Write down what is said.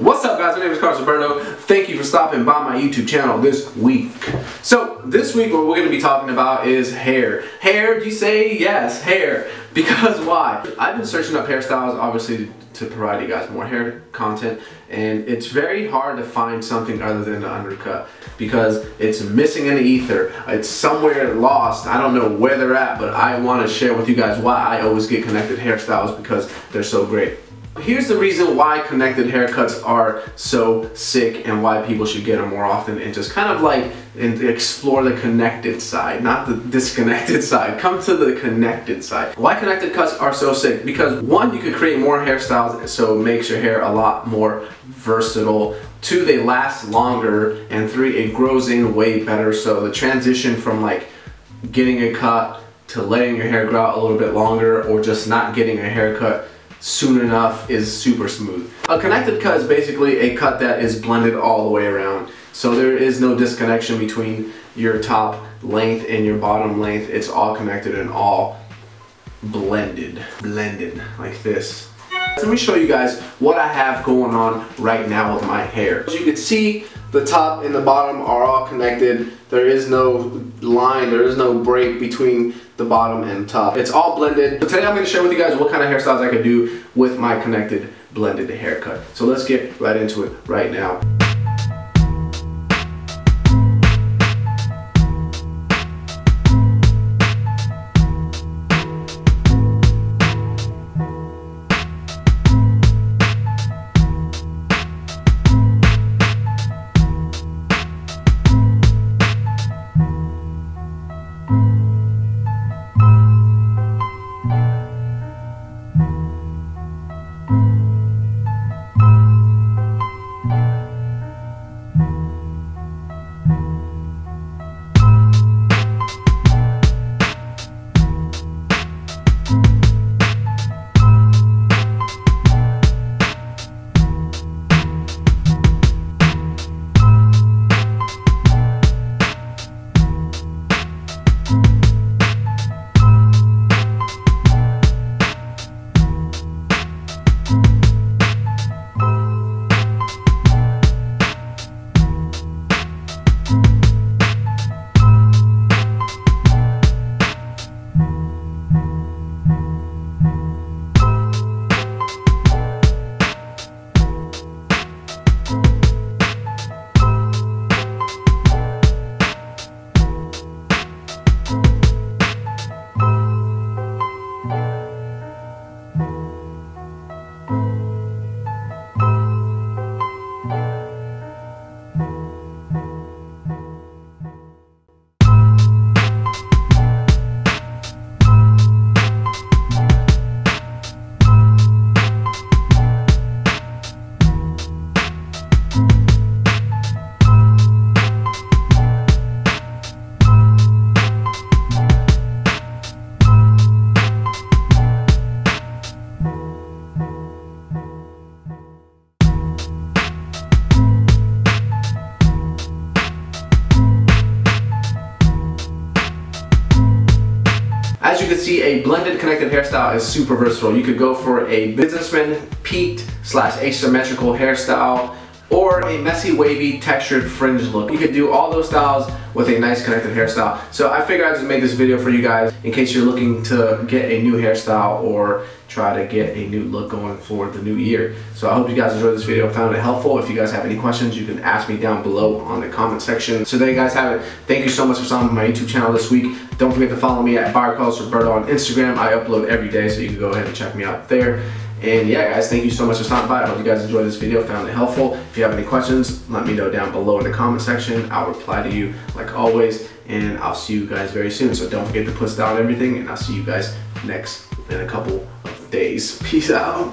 What's up, guys? My name is Carlos Roberto. Thank you for stopping by my YouTube channel this week. So this week what we're going to be talking about is hair. Hair, do you say? Yes, hair. Because why? I've been searching up hairstyles, obviously, to provide you guys more hair content, and it's very hard to find something other than an undercut because it's missing in the ether. It's somewhere lost. I don't know where they're at, but I want to share with you guys why I always get connected hairstyles because they're so great. Here's the reason why connected haircuts are so sick and why people should get them more often and just kind of like and explore the connected side, not the disconnected side. Come to the connected side. Why connected cuts are so sick? Because one, you can create more hairstyles, so it makes your hair a lot more versatile. Two, they last longer. And three, it grows in way better. So the transition from like getting a cut to letting your hair grow out a little bit longer or just not getting a haircut soon enough is super smooth. A connected cut is basically a cut that is blended all the way around. So there is no disconnection between your top length and your bottom length. It's all connected and all blended. Blended like this. Let me show you guys what I have going on right now with my hair. As you can see, the top and the bottom are all connected. There is no line, there is no break between the bottom and top. It's all blended. So today I'm going to share with you guys what kind of hairstyles I could do with my connected blended haircut. So let's get right into it right now. As you can see, a blended connected hairstyle is super versatile. You could go for a businessman peaked / asymmetrical hairstyle or a messy, wavy, textured fringe look. You could do all those styles with a nice connected hairstyle. So I figured I'd just make this video for you guys in case you're looking to get a new hairstyle or try to get a new look going for the new year. So I hope you guys enjoyed this video, found it helpful. If you guys have any questions, you can ask me down below on the comment section. So there you guys have it. Thank you so much for stopping by my YouTube channel this week. Don't forget to follow me at bycarlosroberto on Instagram. I upload every day, so you can go ahead and check me out there. And yeah, guys, thank you so much for stopping by. I hope you guys enjoyed this video, found it helpful. If you have any questions, let me know down below in the comment section. I'll reply to you like always, and I'll see you guys very soon. So don't forget to push down everything, and I'll see you guys next in a couple of days. Peace out.